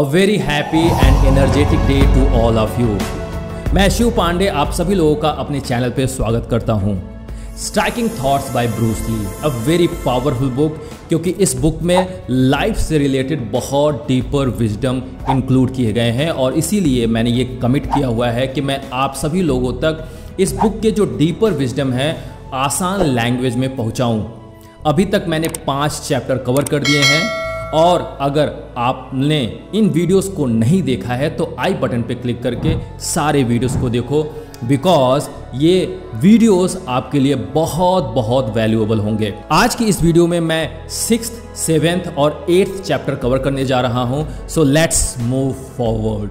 A very happy and energetic day to all of you. मैं शिव पांडे आप सभी लोगों का अपने चैनल पे स्वागत करता हूँ। Striking thoughts by Bruce Lee, a very powerful book, क्योंकि इस बुक में लाइफ से रिलेटेड बहुत डीपर विजडम इंक्लूड किए गए हैं और इसीलिए मैंने ये कमिट किया हुआ है कि मैं आप सभी लोगों तक इस बुक के जो डीपर विजडम है आसान लैंग्वेज में पहुँचाऊँ। अभी तक मैंने 5 चैप्टर कवर कर दिए हैं और अगर आपने इन वीडियोस को नहीं देखा है तो आई बटन पे क्लिक करके सारे वीडियोस को देखो, बिकॉज ये वीडियोस आपके लिए बहुत वैल्यूएबल होंगे। आज की इस वीडियो में मैं 6th, 7th और 8th चैप्टर कवर करने जा रहा हूँ। So let's move forward.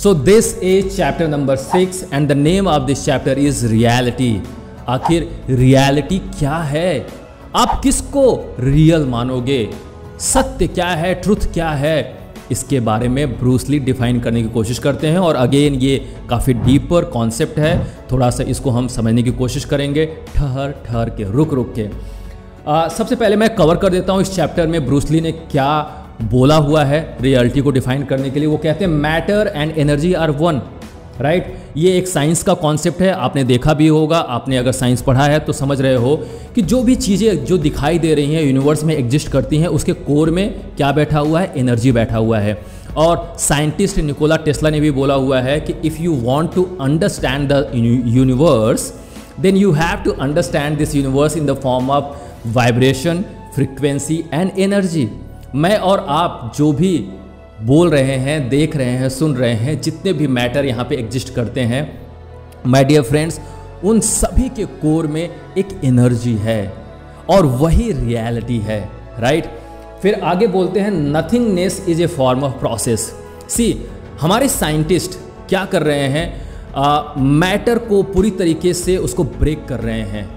So this is chapter number 6 and the name of this chapter is reality. आखिर reality क्या है? आप किसको real मानोगे? सत्य क्या है, truth क्या है? इसके बारे में ब्रूस ली डिफाइन करने की कोशिश करते हैं और अगेन ये काफ़ी डीपर कॉन्सेप्ट है, थोड़ा सा इसको हम समझने की कोशिश करेंगे ठहर ठहर के, रुक रुक के। सबसे पहले मैं कवर कर देता हूँ इस चैप्टर में ब्रूस ली ने क्या बोला हुआ है रियलिटी को डिफाइन करने के लिए। वो कहते हैं matter and energy are one, right. ये एक साइंस का कॉन्सेप्ट है, आपने देखा भी होगा, आपने अगर साइंस पढ़ा है तो समझ रहे हो कि जो भी चीज़ें जो दिखाई दे रही हैं यूनिवर्स में एग्जिस्ट करती हैं उसके कोर में क्या बैठा हुआ है, एनर्जी बैठा हुआ है। और साइंटिस्ट निकोला टेस्ला ने भी बोला हुआ है कि if you want to understand the universe then you have to understand this universe in the form of vibration, frequency and energy. मैं और आप जो भी बोल रहे हैं, देख रहे हैं, सुन रहे हैं, जितने भी मैटर यहाँ पे एग्जिस्ट करते हैं माय डियर फ्रेंड्स, उन सभी के कोर में एक एनर्जी है और वही रियलिटी है, राइट। फिर आगे बोलते हैं nothingness is a form of process. See, हमारे साइंटिस्ट क्या कर रहे हैं, मैटर को पूरी तरीके से उसको ब्रेक कर रहे हैं,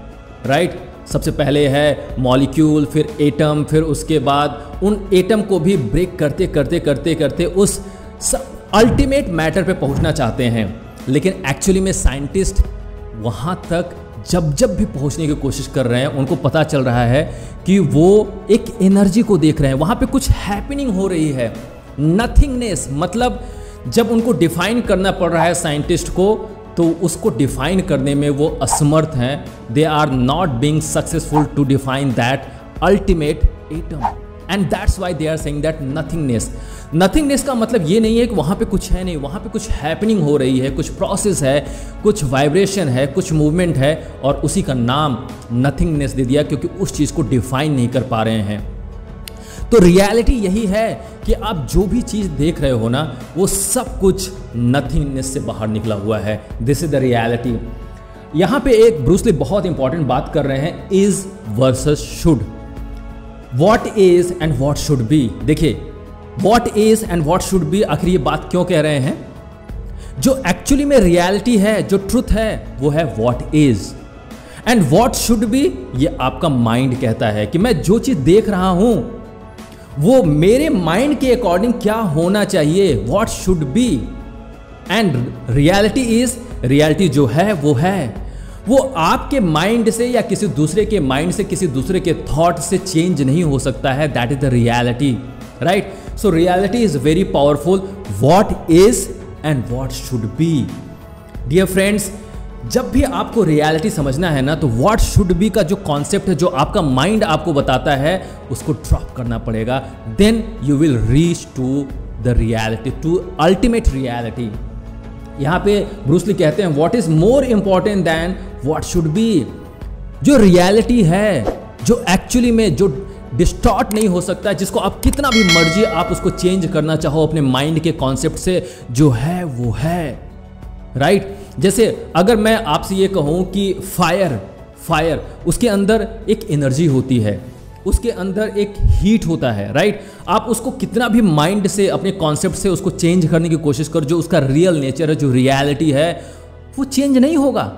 राइट। सबसे पहले है मॉलिक्यूल, फिर एटम, फिर उसके बाद उन एटम को भी ब्रेक करते करते करते करते उस अल्टीमेट मैटर पे पहुंचना चाहते हैं। लेकिन एक्चुअली में साइंटिस्ट वहां तक जब भी पहुंचने की कोशिश कर रहे हैं उनको पता चल रहा है कि वो एक एनर्जी को देख रहे हैं, वहां पे कुछ हैपनिंग हो रही है। नथिंगनेस मतलब जब उनको डिफाइन करना पड़ रहा है साइंटिस्ट को तो उसको डिफाइन करने में वो असमर्थ हैं। They are not being successful to define that ultimate atom and that's why they are saying that nothingness. Nothingness का मतलब ये नहीं है कि वहाँ पे कुछ है नहीं, वहाँ पे कुछ हैपनिंग हो रही है, कुछ प्रोसेस है, कुछ वाइब्रेशन है, कुछ मूवमेंट है और उसी का नाम नथिंगनेस दे दिया क्योंकि उस चीज़ को डिफाइन नहीं कर पा रहे हैं। तो रियलिटी यही है कि आप जो भी चीज़ देख रहे हो ना वो सब कुछ नथिंगनेस से बाहर निकला हुआ है। This is the reality. यहाँ पे एक ब्रूस ली बहुत इंपॉर्टेंट बात कर रहे हैं, is versus should. What is and what should be. देखिए what is and what should be, आखिर ये बात क्यों कह रहे हैं। जो एक्चुअली में रियलिटी है, जो ट्रुथ है, वो है what is and what should be. ये आपका माइंड कहता है कि मैं जो चीज़ देख रहा हूँ वो मेरे माइंड के अकॉर्डिंग क्या होना चाहिए, what should be. And reality is, reality जो है वो है, वो आपके माइंड से या किसी दूसरे के माइंड से, किसी दूसरे के थॉट से चेंज नहीं हो सकता है। That is the reality, right. So reality is very powerful, what is and what should be. Dear friends, जब भी आपको रियलिटी समझना है ना तो व्हाट शुड बी का जो कॉन्सेप्ट है, जो आपका माइंड आपको बताता है, उसको ड्रॉप करना पड़ेगा। Then you will reach to the reality, to ultimate reality. यहाँ पे ब्रूस ली कहते हैं what is more important than what should be. जो रियलिटी है, जो एक्चुअली में जो डिस्टॉर्ट नहीं हो सकता, जिसको आप कितना भी मर्जी आप उसको चेंज करना चाहो अपने माइंड के कॉन्सेप्ट से, जो है वो है, राइट जैसे अगर मैं आपसे ये कहूँ कि फायर उसके अंदर एक एनर्जी होती है, उसके अंदर एक हीट होता है, राइट। आप उसको कितना भी माइंड से, अपने कॉन्सेप्ट से उसको चेंज करने की कोशिश करो, जो उसका रियल नेचर है, जो रियलिटी है, वो चेंज नहीं होगा।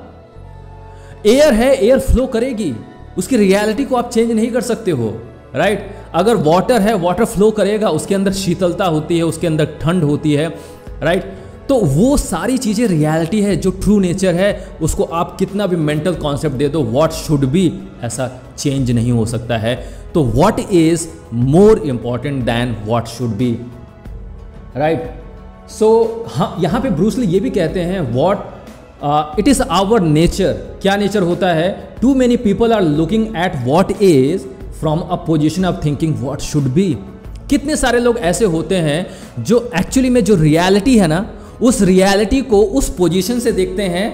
एयर है, एयर फ्लो करेगी, उसकी रियलिटी को आप चेंज नहीं कर सकते हो, राइट। अगर वाटर है, वाटर फ्लो करेगा, उसके अंदर शीतलता होती है, उसके अंदर ठंड होती है, राइट। तो वो सारी चीज़ें रियलिटी है, जो ट्रू नेचर है उसको आप कितना भी मेंटल कॉन्सेप्ट दे दो, व्हाट शुड बी ऐसा चेंज नहीं हो सकता है। तो what is more important than what should be, right. So हाँ, यहाँ पे ब्रूस ली ये भी कहते हैं what it is our nature, क्या नेचर होता है। Too many people are looking at what is from a position of thinking what should be. कितने सारे लोग ऐसे होते हैं जो एक्चुअली में जो रियलिटी है ना, उस रियलिटी को उस पोजीशन से देखते हैं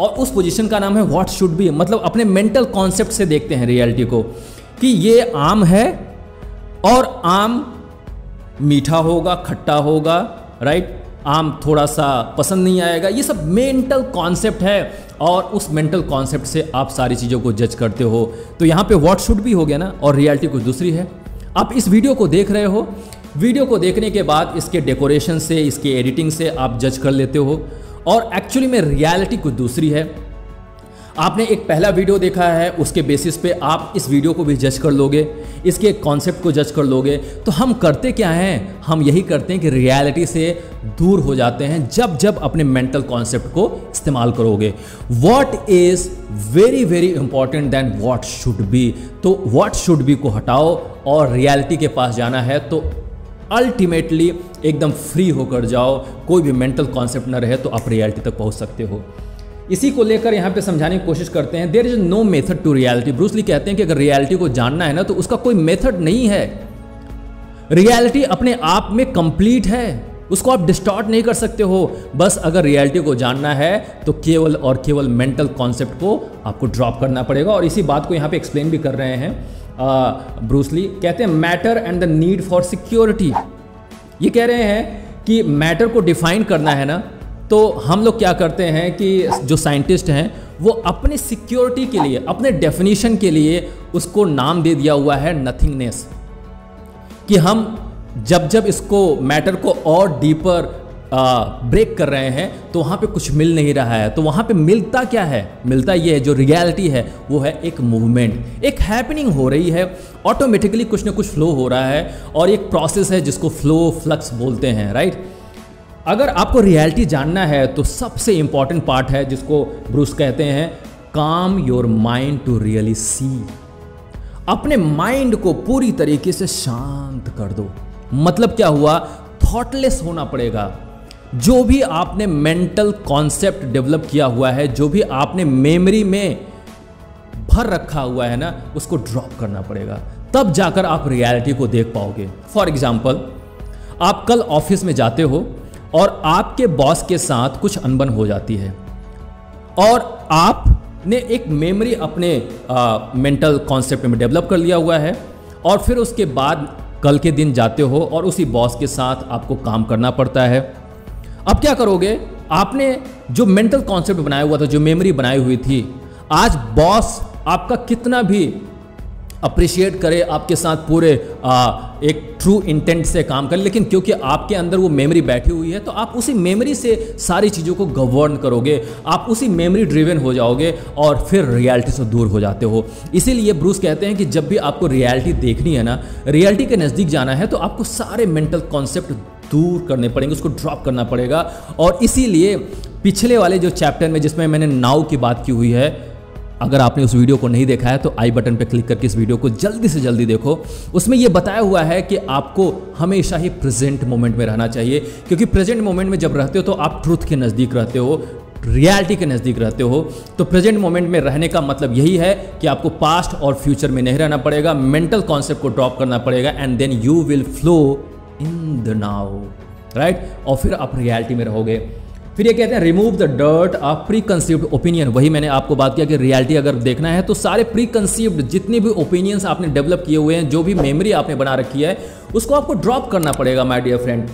और उस पोजीशन का नाम है व्हाट शुड बी। मतलब अपने मेंटल कॉन्सेप्ट से देखते हैं रियलिटी को कि ये आम है और आम मीठा होगा, खट्टा होगा, राइट, आम थोड़ा सा पसंद नहीं आएगा, ये सब मेंटल कॉन्सेप्ट है और उस मेंटल कॉन्सेप्ट से आप सारी चीज़ों को जज करते हो। तो यहाँ पे व्हाट शुड बी हो गया ना, और रियलिटी कुछ दूसरी है। आप इस वीडियो को देख रहे हो, वीडियो को देखने के बाद इसके डेकोरेशन से, इसके एडिटिंग से आप जज कर लेते हो और एक्चुअली में रियलिटी कुछ दूसरी है। आपने एक पहला वीडियो देखा है, उसके बेसिस पे आप इस वीडियो को भी जज कर लोगे, इसके कॉन्सेप्ट को जज कर लोगे। तो हम करते क्या हैं, हम यही करते हैं कि रियलिटी से दूर हो जाते हैं जब जब अपने मेंटल कॉन्सेप्ट को इस्तेमाल करोगे। What is very very important then what should be. तो व्हाट शुड बी को हटाओ और रियलिटी के पास जाना है तो अल्टीमेटली एकदम फ्री होकर जाओ, कोई भी मेंटल कॉन्सेप्ट ना रहे तो आप रियलिटी तक पहुंच सकते हो। इसी को लेकर यहाँ पे समझाने की कोशिश करते हैं, there is no method to reality. Bruce Lee कहते हैं कि अगर रियलिटी को जानना है ना तो उसका कोई मेथड नहीं है, रियलिटी अपने आप में कंप्लीट है, उसको आप डिस्टॉर्ट नहीं कर सकते हो। बस अगर रियलिटी को जानना है तो केवल और केवल मेंटल कॉन्सेप्ट को आपको ड्रॉप करना पड़ेगा। और इसी बात को यहाँ पे एक्सप्लेन भी कर रहे हैं ब्रूस ली। कहते हैं matter and the need for security. ये कह रहे हैं कि मैटर को डिफाइन करना है ना, तो हम लोग क्या करते हैं कि जो साइंटिस्ट हैं वो अपनी सिक्योरिटी के लिए, अपने डेफिनेशन के लिए उसको नाम दे दिया हुआ है नथिंगनेस, कि हम जब जब इसको मैटर को और डीपर ब्रेक कर रहे हैं तो वहाँ पे कुछ मिल नहीं रहा है। तो वहाँ पे मिलता क्या है, मिलता ये है जो रियलिटी है वो है एक मूवमेंट, एक हैपनिंग हो रही है, ऑटोमेटिकली कुछ ना कुछ फ्लो हो रहा है और एक प्रोसेस है जिसको फ्लो फ्लक्स बोलते हैं, राइट। अगर आपको रियलिटी जानना है तो सबसे इम्पॉर्टेंट पार्ट है जिसको ब्रूस कहते हैं calm your mind to really see. अपने माइंड को पूरी तरीके से शांत कर दो। मतलब क्या हुआ, थॉटलेस होना पड़ेगा। जो भी आपने मेंटल कॉन्सेप्ट डेवलप किया हुआ है, जो भी आपने मेमोरी में भर रखा हुआ है ना, उसको ड्रॉप करना पड़ेगा, तब जाकर आप रियलिटी को देख पाओगे। फॉर एग्जाम्पल, आप कल ऑफिस में जाते हो और आपके बॉस के साथ कुछ अनबन हो जाती है और आपने एक मेमोरी अपने मेंटल कॉन्सेप्ट में डेवलप कर लिया हुआ है और फिर उसके बाद कल के दिन जाते हो और उसी बॉस के साथ आपको काम करना पड़ता है। अब क्या करोगे, आपने जो मेंटल कॉन्सेप्ट बनाया हुआ था, जो मेमोरी बनाई हुई थी, आज बॉस आपका कितना भी अप्रिशिएट करे, आपके साथ पूरे एक ट्रू इंटेंट से काम करे, लेकिन क्योंकि आपके अंदर वो मेमोरी बैठी हुई है तो आप उसी मेमोरी से सारी चीज़ों को गवर्न करोगे, आप उसी मेमोरी ड्रिवन हो जाओगे और फिर रियलिटी से दूर हो जाते हो। इसीलिए ब्रूस कहते हैं कि जब भी आपको रियलिटी देखनी है ना, रियलिटी के नज़दीक जाना है तो आपको सारे मेंटल कॉन्सेप्ट दूर करने पड़ेंगे, उसको ड्रॉप करना पड़ेगा। और इसीलिए पिछले वाले जो चैप्टर में जिसमें मैंने नाउ की बात की हुई है, अगर आपने उस वीडियो को नहीं देखा है तो आई बटन पर क्लिक करके इस वीडियो को जल्दी से जल्दी देखो। उसमें यह बताया हुआ है कि आपको हमेशा ही प्रेजेंट मोमेंट में रहना चाहिए, क्योंकि प्रेजेंट मोमेंट में जब रहते हो तो आप ट्रूथ के नज़दीक रहते हो, रियलिटी के नज़दीक रहते हो। तो प्रेजेंट मोमेंट में रहने का मतलब यही है कि आपको पास्ट और फ्यूचर में नहीं रहना पड़ेगा, मेंटल कॉन्सेप्ट को ड्रॉप करना पड़ेगा and then you will flow in the now, right. और फिर आप रियलिटी में रहोगे। फिर ये कहते हैं remove the dirt of preconceived opinion. वही मैंने आपको बात किया कि रियलिटी अगर देखना है तो सारे प्री कंसीव्ड जितने भी ओपिनियंस आपने डेवलप किए हुए हैं, जो भी मेमोरी आपने बना रखी है, उसको आपको ड्रॉप करना पड़ेगा my dear friend.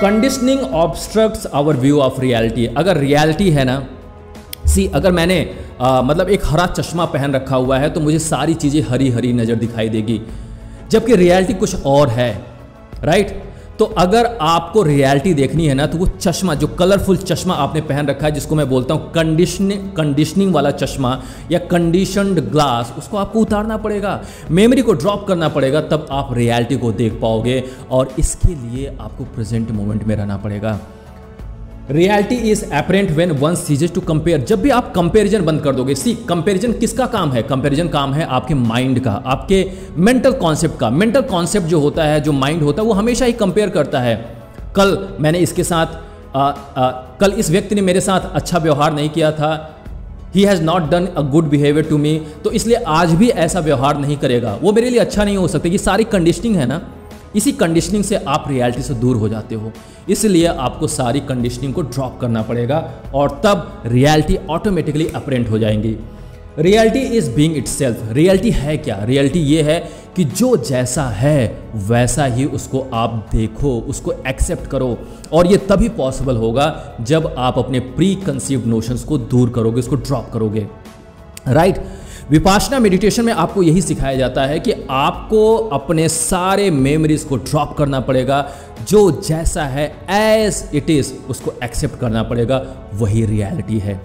Conditioning obstructs our view of reality. अगर रियलिटी है ना, सी, अगर मैंने मतलब एक हरा चश्मा पहन रखा हुआ है तो मुझे सारी चीज़ें हरी हरी नज़र दिखाई देगी, जबकि रियलिटी कुछ और है, राइट। तो अगर आपको रियलिटी देखनी है ना तो वो चश्मा, जो कलरफुल चश्मा आपने पहन रखा है, जिसको मैं बोलता हूँ कंडीशनिंग वाला चश्मा या कंडीशनड ग्लास, उसको आपको उतारना पड़ेगा, मेमोरी को ड्रॉप करना पड़ेगा, तब आप रियलिटी को देख पाओगे। और इसके लिए आपको प्रेजेंट मोमेंट में रहना पड़ेगा। Reality is apparent when one ceases to compare. जब भी आप कंपैरिजन बंद कर दोगे, सी कंपैरिजन किसका काम है? कंपैरिजन काम है आपके माइंड का, आपके मेंटल कॉन्सेप्ट का। मेंटल कॉन्सेप्ट जो होता है, जो माइंड होता है, वो हमेशा ही कंपेयर करता है। कल मैंने इसके साथ कल इस व्यक्ति ने मेरे साथ अच्छा व्यवहार नहीं किया था, he has not done a good behaviour to me, तो इसलिए आज भी ऐसा व्यवहार नहीं करेगा, वो मेरे लिए अच्छा नहीं हो सकता। ये सारी कंडीशनिंग है ना, इसी कंडीशनिंग से आप रियलिटी से दूर हो जाते हो। इसलिए आपको सारी कंडीशनिंग को ड्रॉप करना पड़ेगा और तब रियलिटी ऑटोमेटिकली अपरेंट हो जाएंगी। Reality is being itself. Reality है क्या? रियलिटी ये है कि जो जैसा है वैसा ही उसको आप देखो, उसको एक्सेप्ट करो, और ये तभी पॉसिबल होगा जब आप अपने प्री कंसीव्ड नोशंस को दूर करोगे, उसको ड्रॉप करोगे। राइट? विपासना मेडिटेशन में आपको यही सिखाया जाता है कि आपको अपने सारे मेमोरीज को ड्रॉप करना पड़ेगा, जो जैसा है एज इट इज़ उसको एक्सेप्ट करना पड़ेगा, वही रियलिटी है।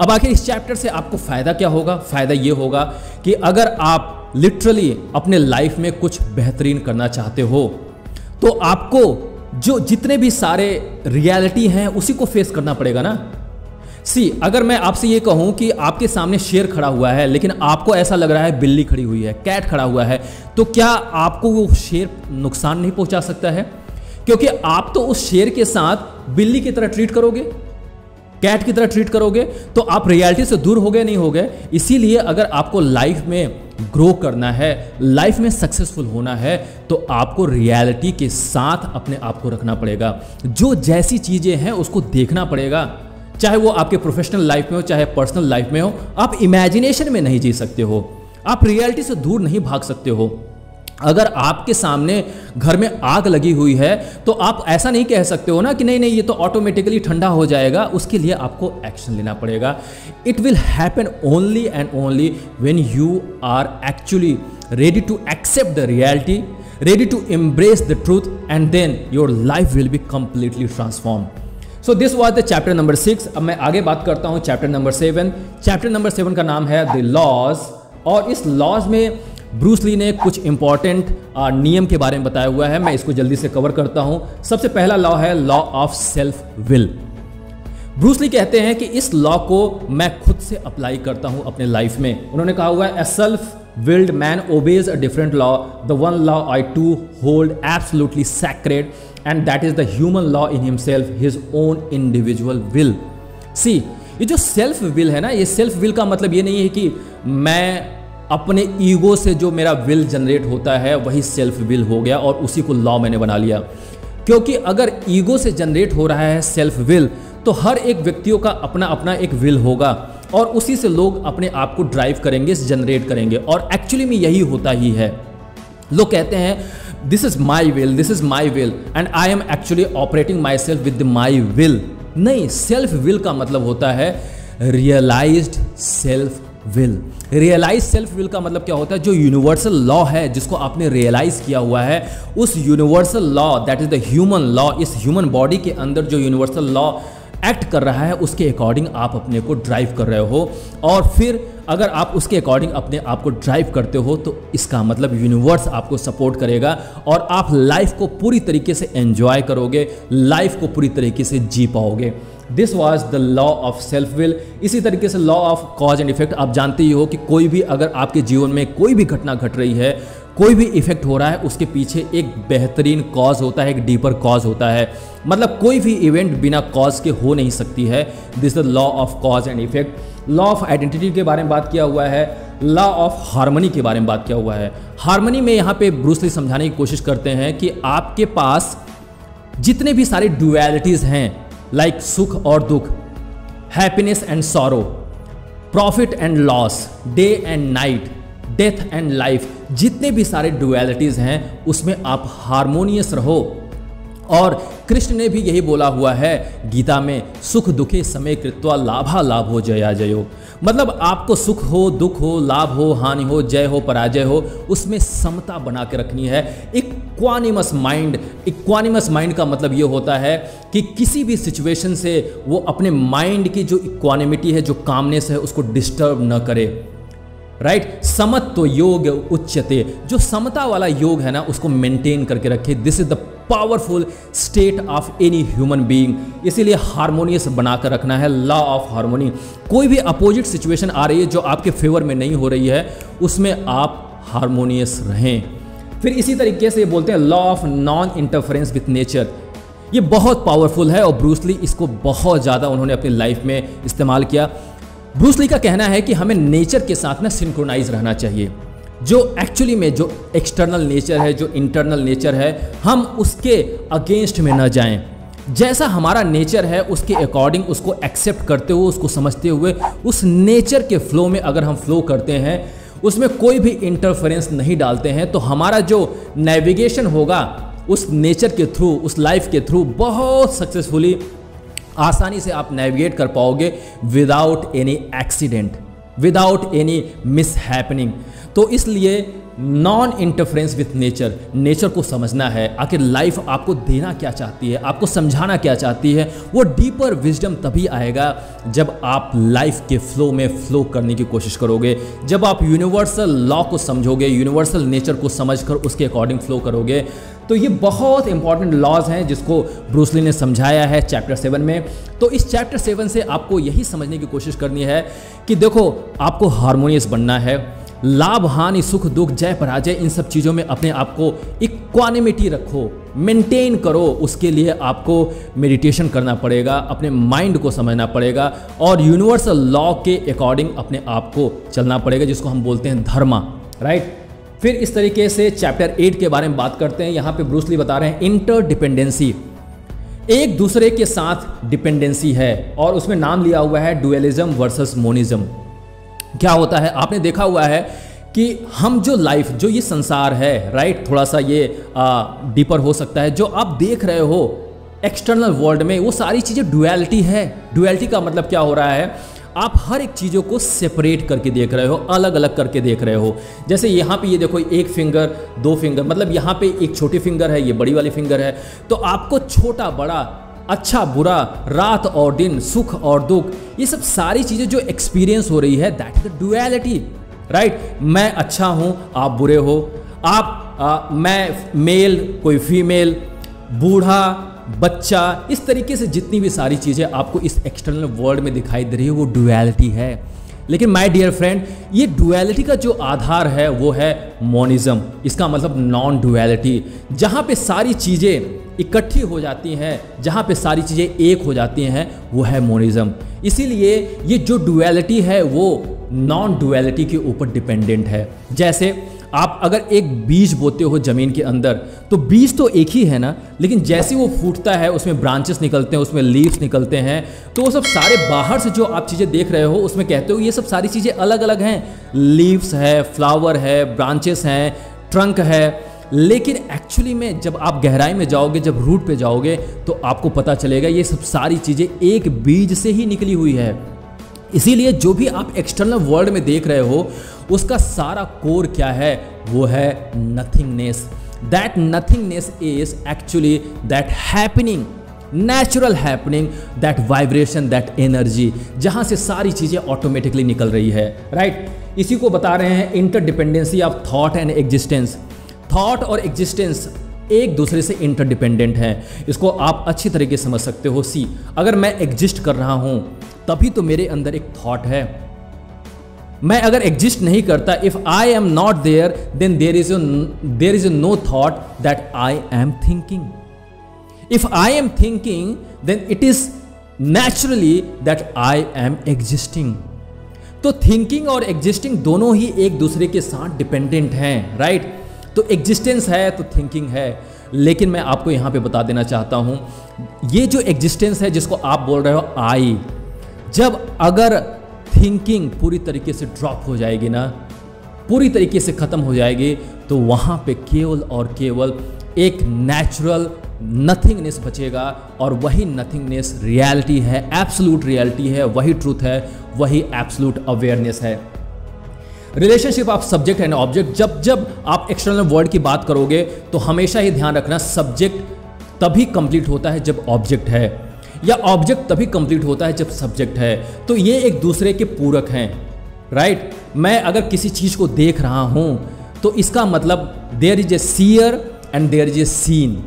अब आखिर इस चैप्टर से आपको फ़ायदा क्या होगा? फ़ायदा ये होगा कि अगर आप लिटरली अपने लाइफ में कुछ बेहतरीन करना चाहते हो तो आपको जो जितने भी सारे रियलिटी हैं उसी को फेस करना पड़ेगा ना। सी अगर मैं आपसे ये कहूँ कि आपके सामने शेर खड़ा हुआ है लेकिन आपको ऐसा लग रहा है बिल्ली खड़ी हुई है, कैट खड़ा हुआ है, तो क्या आपको वो शेर नुकसान नहीं पहुँचा सकता है? क्योंकि आप तो उस शेर के साथ बिल्ली की तरह ट्रीट करोगे, कैट की तरह ट्रीट करोगे, तो आप रियलिटी से दूर हो गए नहीं हो गए। इसीलिए अगर आपको लाइफ में ग्रो करना है, लाइफ में सक्सेसफुल होना है, तो आपको रियलिटी के साथ अपने आप को रखना पड़ेगा। जो जैसी चीज़ें हैं उसको देखना पड़ेगा, चाहे वो आपके प्रोफेशनल लाइफ में हो, चाहे पर्सनल लाइफ में हो। आप इमेजिनेशन में नहीं जी सकते हो, आप रियलिटी से दूर नहीं भाग सकते हो। अगर आपके सामने घर में आग लगी हुई है तो आप ऐसा नहीं कह सकते हो ना कि नहीं नहीं ये तो ऑटोमेटिकली ठंडा हो जाएगा। उसके लिए आपको एक्शन लेना पड़ेगा। It will happen only and only when you are actually ready to accept the reality, ready to embrace the truth, and then your life will be completely transform. So this was the chapter number 6। अब मैं आगे बात करता हूँ chapter number 7। Chapter number 7 का नाम है the laws, और इस लॉज में ब्रूस ली ने कुछ इंपॉर्टेंट नियम के बारे में बताया हुआ है। मैं इसको जल्दी से कवर करता हूं। सबसे पहला लॉ है law of self will. Bruce Lee कहते हैं कि इस लॉ को मैं खुद से अप्लाई करता हूं अपने लाइफ में। उन्होंने कहा हुआ है, a self willed man obeys a different law, the one law I to hold absolutely sacred, and that is the human law in himself, his own individual will. See ये जो सेल्फ विल है ना, ये self will का मतलब ये नहीं है कि मैं अपने ईगो से जो मेरा विल जनरेट होता है वही सेल्फ विल हो गया और उसी को लॉ मैंने बना लिया। क्योंकि अगर ईगो से जनरेट हो रहा है सेल्फ विल, तो हर एक व्यक्तियों का अपना अपना एक विल होगा और उसी से लोग अपने आप को ड्राइव करेंगे, जनरेट करेंगे, और एक्चुअली में यही होता ही है। लोग कहते हैं this is my will, this is my will, and I am actually operating my self with my will. नहीं, सेल्फ विल का मतलब होता है realised self will. Realise self will का मतलब क्या होता है? जो यूनिवर्सल लॉ है जिसको आपने रियलाइज किया हुआ है, उस universal law that is the human law, इस ह्यूमन बॉडी के अंदर जो यूनिवर्सल लॉ एक्ट कर रहा है उसके अकॉर्डिंग आप अपने को ड्राइव कर रहे हो। और फिर अगर आप उसके अकॉर्डिंग अपने आप को ड्राइव करते हो तो इसका मतलब यूनिवर्स आपको सपोर्ट करेगा और आप लाइफ को पूरी तरीके से एंजॉय करोगे, लाइफ को पूरी तरीके से जी पाओगे। This was the law of self will. इसी तरीके से law of cause and effect. आप जानते ही हो कि कोई भी अगर आपके जीवन में कोई भी घटना घट रही है, कोई भी इफेक्ट हो रहा है, उसके पीछे एक बेहतरीन कॉज होता है, एक डीपर कॉज होता है। मतलब कोई भी इवेंट बिना कॉज के हो नहीं सकती है। This is the law of cause and effect. Law of identity के बारे में बात किया हुआ है, लॉ ऑफ हार्मनी के बारे में बात किया हुआ है। हार्मनी में यहाँ पे ब्रूस ली समझाने की कोशिश करते हैं कि आपके पास जितने भी सारे ड्यूअलिटीज़ हैं, लाइक सुख और दुख, happiness and sorrow, profit and loss, day and night, death and life, जितने भी सारे ड्यूअलिटीज़ हैं उसमें आप हार्मोनियस रहो। और कृष्ण ने भी यही बोला हुआ है गीता में, सुख दुखे समे कृत्वा लाभा लाभ हो जया जयो। मतलब आपको सुख हो, दुख हो, लाभ हो, हानि हो, जय हो, पराजय हो, उसमें समता बना के रखनी है। Equanimous mind. इक्वानिमस माइंड का मतलब ये होता है कि किसी भी सिचुएशन से वो अपने माइंड की जो इक्वानिमिटी है, जो कामनेस है, उसको डिस्टर्ब न करे। राइट, समत्व योग उच्चते, जो समता वाला योग है ना उसको मेंटेन करके रखे। This is the powerful state of any human being. इसीलिए हार्मोनियस बनाकर रखना है, लॉ ऑफ हार्मोनी। कोई भी अपोजिट सिचुएशन आ रही है जो आपके फेवर में नहीं हो रही है, उसमें आप हार्मोनियस रहें। फिर इसी तरीके से ये बोलते हैं law of non interference with nature. ये बहुत पावरफुल है और ब्रूस ली इसको बहुत ज़्यादा उन्होंने अपनी लाइफ में इस्तेमाल किया। ब्रूस ली का कहना है कि हमें नेचर के साथ ना सिंक्रोनाइज रहना चाहिए। जो एक्चुअली में जो एक्सटर्नल नेचर है, जो इंटरनल नेचर है, हम उसके अगेंस्ट में ना जाएं। जैसा हमारा नेचर है उसके अकॉर्डिंग उसको एक्सेप्ट करते हुए, उसको समझते हुए, उस नेचर के फ्लो में अगर हम फ्लो करते हैं, उसमें कोई भी इंटरफेरेंस नहीं डालते हैं, तो हमारा जो नेविगेशन होगा उस नेचर के थ्रू, उस लाइफ के थ्रू, बहुत सक्सेसफुली आसानी से आप नेविगेट कर पाओगे without any accident, without any mishappening. तो इसलिए non interference with nature, nature को समझना है। आखिर लाइफ आपको देना क्या चाहती है, आपको समझाना क्या चाहती है, वो डीपर विजडम तभी आएगा जब आप लाइफ के फ्लो में फ्लो करने की कोशिश करोगे, जब आप यूनिवर्सल लॉ को समझोगे, यूनिवर्सल नेचर को समझकर उसके अकॉर्डिंग फ्लो करोगे। तो ये बहुत इंपॉर्टेंट लॉज हैं जिसको ब्रूस ली ने समझाया है चैप्टर 7 में। तो इस चैप्टर 7 से आपको यही समझने की कोशिश करनी है कि देखो, आपको हार्मोनियस बनना है। लाभ हानि, सुख दुख, जय पराजय, इन सब चीज़ों में अपने आप को इक्वानिमिटी रखो, मेंटेन करो। उसके लिए आपको मेडिटेशन करना पड़ेगा, अपने माइंड को समझना पड़ेगा और यूनिवर्सल लॉ के अकॉर्डिंग अपने आप को चलना पड़ेगा, जिसको हम बोलते हैं धर्मा, राइट। फिर इस तरीके से चैप्टर 8 के बारे में बात करते हैं। यहाँ पे ब्रूस ली बता रहे हैं इंटरडिपेंडेंसी, एक दूसरे के साथ डिपेंडेंसी है, और उसमें नाम लिया हुआ है डुअलिज्म वर्सेस मोनिज्म। क्या होता है, आपने देखा हुआ है कि हम जो लाइफ, जो ये संसार है, राइट, थोड़ा सा ये डीपर हो सकता है। जो आप देख रहे हो एक्सटर्नल वर्ल्ड में, वो सारी चीज़ें डुअलिटी है। डुअलिटी का मतलब क्या हो रहा है, आप हर एक चीज़ों को सेपरेट करके देख रहे हो, अलग अलग करके देख रहे हो। जैसे यहाँ पे ये देखो, एक फिंगर, दो फिंगर, मतलब यहाँ पे एक छोटी फिंगर है, ये बड़ी वाली फिंगर है। तो आपको छोटा बड़ा, अच्छा बुरा, रात और दिन, सुख और दुख, ये सब सारी चीज़ें जो एक्सपीरियंस हो रही है, that is the duality, right. मैं अच्छा हूँ, आप बुरे हो, आप मैं मेल, कोई फीमेल, बूढ़ा, बच्चा, इस तरीके से जितनी भी सारी चीज़ें आपको इस एक्सटर्नल वर्ल्ड में दिखाई दे रही है, वो डुअलिटी है। लेकिन माय डियर फ्रेंड, ये डुअलिटी का जो आधार है वो है मोनिज्म। इसका मतलब नॉन डुअलिटी, जहाँ पे सारी चीज़ें इकट्ठी हो जाती हैं, जहाँ पे सारी चीज़ें एक हो जाती हैं, वो है मोनिज्म। इसीलिए ये जो डुअलिटी है वो नॉन डुअलिटी के ऊपर डिपेंडेंट है। जैसे आप अगर एक बीज बोते हो ज़मीन के अंदर, तो बीज तो एक ही है ना, लेकिन जैसे वो फूटता है उसमें ब्रांचेस निकलते हैं, उसमें लीव्स निकलते हैं। तो वो सब सारे बाहर से जो आप चीज़ें देख रहे हो, उसमें कहते हो ये सब सारी चीज़ें अलग अलग हैं, लीव्स है, फ्लावर है, ब्रांचेस हैं, ट्रंक है। लेकिन एक्चुअली में जब आप गहराई में जाओगे, जब रूट पे जाओगे, तो आपको पता चलेगा ये सब सारी चीज़ें एक बीज से ही निकली हुई है। इसीलिए जो भी आप एक्सटर्नल वर्ल्ड में देख रहे हो, उसका सारा कोर क्या है, वो है nothingness. That nothingness is actually that happening, natural happening, that vibration, that energy, जहाँ से सारी चीज़ें ऑटोमेटिकली निकल रही है, राइट। इसी को बता रहे हैं interdependency of thought and existence. Thought और एग्जिस्टेंस एक दूसरे से इंटरडिपेंडेंट हैं। इसको आप अच्छी तरीके से समझ सकते हो। सी, अगर मैं एग्जिस्ट कर रहा हूँ तभी तो मेरे अंदर एक थॉट है। मैं अगर एग्जिस्ट नहीं करता, if I am not there then there is no thought that I am thinking. If I am thinking then it is naturally that I am existing. तो थिंकिंग और एग्जिस्टिंग दोनों ही एक दूसरे के साथ डिपेंडेंट हैं, राइट। तो एग्जिस्टेंस है तो थिंकिंग है। लेकिन मैं आपको यहाँ पे बता देना चाहता हूँ, ये जो एग्जिस्टेंस है जिसको आप बोल रहे हो आई, जब अगर थिंकिंग पूरी तरीके से ड्रॉप हो जाएगी ना, पूरी तरीके से ख़त्म हो जाएगी, तो वहाँ पे केवल और केवल एक नेचुरल नथिंगनेस बचेगा। और वही नथिंगनेस रियलिटी है, एब्सोल्यूट रियलिटी है, वही ट्रूथ है, वही एब्सोल्यूट अवेयरनेस है। Relationship of subject and object, जब आप एक्सटर्नल वर्ल्ड की बात करोगे तो हमेशा ही ध्यान रखना, सब्जेक्ट तभी कंप्लीट होता है जब ऑब्जेक्ट है, या ऑब्जेक्ट तभी कंप्लीट होता है जब सब्जेक्ट है। तो ये एक दूसरे के पूरक हैं। राइट? मैं अगर किसी चीज़ को देख रहा हूँ तो इसका मतलब there is a seer and there is a scene.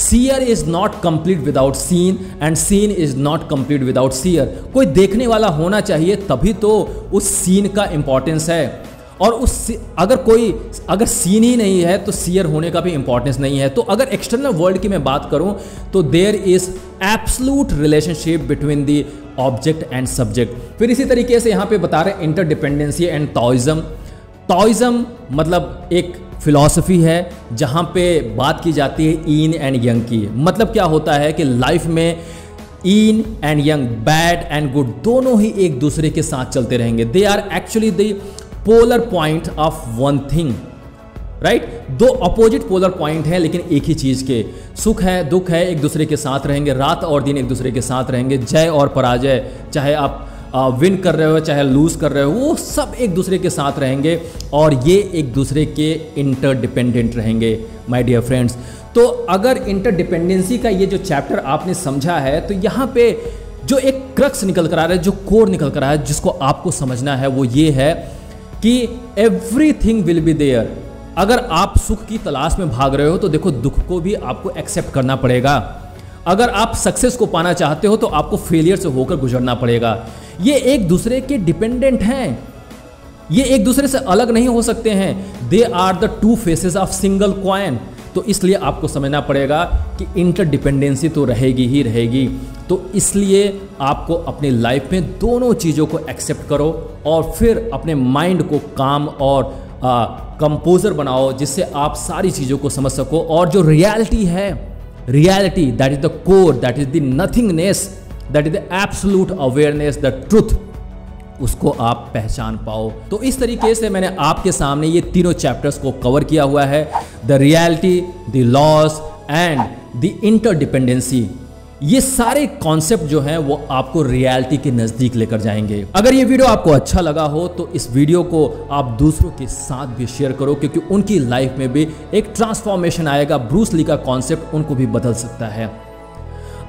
Seer is not complete without seen and seen is not complete without seer. कोई देखने वाला होना चाहिए तभी तो उस सीन का इम्पॉर्टेंस है. और उस अगर सीन ही नहीं है तो सीयर होने का भी इम्पॉर्टेंस नहीं है. तो अगर एक्सटर्नल वर्ल्ड की मैं बात करूं तो there is absolute relationship between the object and subject. फिर इसी तरीके से यहाँ पे बता रहे इंटरडिपेंडेंसी एंड ताओइज्म. ताओइज्म मतलब एक फिलॉसफी है जहाँ पे बात की जाती है इन एंड यंग की. मतलब क्या होता है कि लाइफ में yin and yang, bad and good, दोनों ही एक दूसरे के साथ चलते रहेंगे. They are actually the polar point of one thing, right? दो अपोजिट पोलर पॉइंट हैं लेकिन एक ही चीज़ के. सुख है, दुख है, एक दूसरे के साथ रहेंगे. रात और दिन एक दूसरे के साथ रहेंगे. जय और पराजय, चाहे आप विन कर रहे हो चाहे लूज़ कर रहे हो, वो सब एक दूसरे के साथ रहेंगे और ये एक दूसरे के इंटरडिपेंडेंट रहेंगे, माय डियर फ्रेंड्स. तो अगर इंटरडिपेंडेंसी का ये जो चैप्टर आपने समझा है तो यहाँ पे जो एक क्रक्स निकल कर आ रहा है, जो कोर निकल कर आ रहा है, जिसको आपको समझना है वो ये है कि एवरीथिंग विल बी देयर. अगर आप सुख की तलाश में भाग रहे हो तो देखो दुख को भी आपको एक्सेप्ट करना पड़ेगा. अगर आप सक्सेस को पाना चाहते हो तो आपको फेलियर से होकर गुजरना पड़ेगा. ये एक दूसरे के डिपेंडेंट हैं, ये एक दूसरे से अलग नहीं हो सकते हैं. They are the two faces of single coin. तो इसलिए आपको समझना पड़ेगा कि इंटरडिपेंडेंसी तो रहेगी ही रहेगी. तो इसलिए आपको अपनी लाइफ में दोनों चीज़ों को एक्सेप्ट करो और फिर अपने माइंड को काम और कंपोजर बनाओ, जिससे आप सारी चीज़ों को समझ सको. और जो रियलिटी है, reality, that is the core, that is the nothingness, that is the absolute awareness, the truth, उसको आप पहचान पाओ. तो इस तरीके से मैंने आपके सामने ये तीनों चैप्टर्स को कवर किया हुआ है, the reality, the laws and the interdependency. ये सारे कॉन्सेप्ट जो हैं वो आपको रियलिटी के नज़दीक लेकर जाएंगे. अगर ये वीडियो आपको अच्छा लगा हो तो इस वीडियो को आप दूसरों के साथ भी शेयर करो, क्योंकि उनकी लाइफ में भी एक ट्रांसफॉर्मेशन आएगा. ब्रूस ली का कॉन्सेप्ट उनको भी बदल सकता है.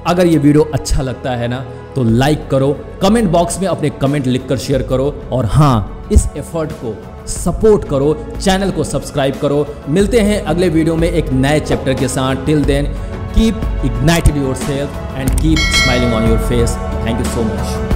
अगर ये वीडियो अच्छा लगता है ना तो लाइक करो, कमेंट बॉक्स में अपने कमेंट लिखकर शेयर करो और हाँ, इस एफर्ट को सपोर्ट करो, चैनल को सब्सक्राइब करो. मिलते हैं अगले वीडियो में एक नए चैप्टर के साथ. Till then, keep igniting yourself and keep smiling on your face. Thank you so much.